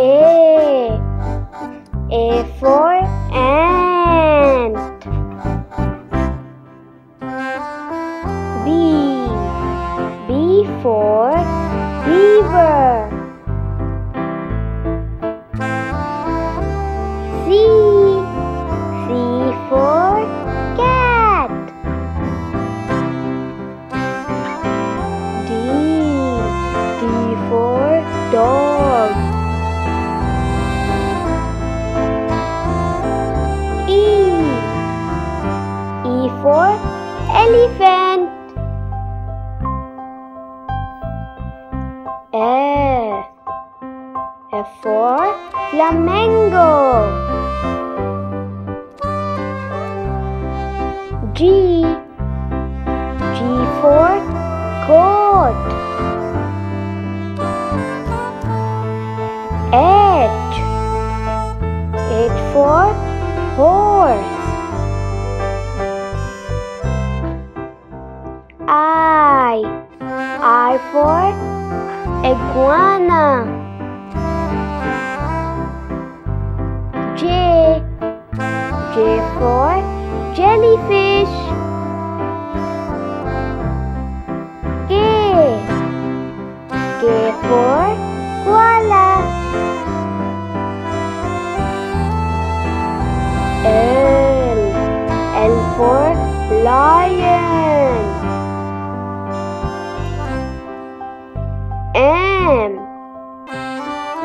A for ant. B for beaver. C for cat. D for dog. For elephant. F for flamingo. G for goat. H for horse. I for iguana. J for jellyfish. K for koala. L for lion.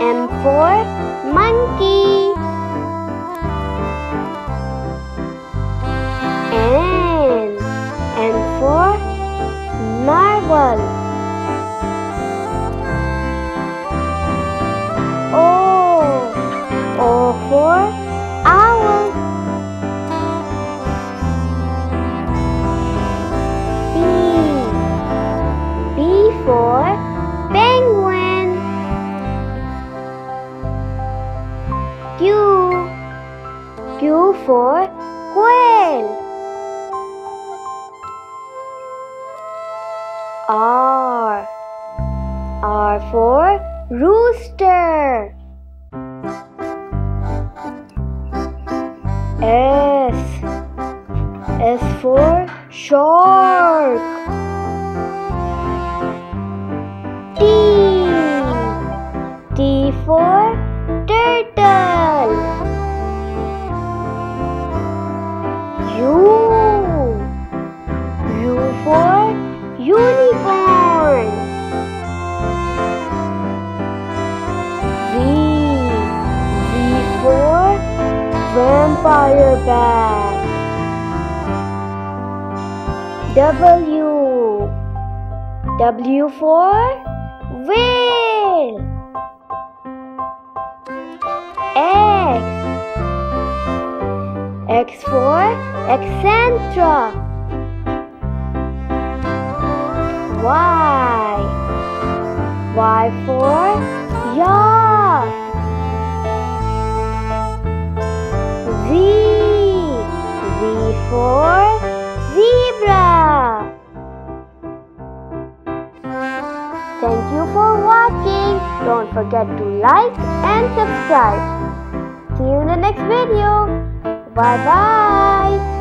M for monkey. N for narwhal. O for owl. P for penguin. Q for quail. R for rooster. S for shark. T for turtle. U for unicorn. V for vampire bat. W for whale. X for Accentra. Y for yak. Z for zebra. Thank you for watching. Don't forget to like and subscribe. See you in the next video. Bye-bye.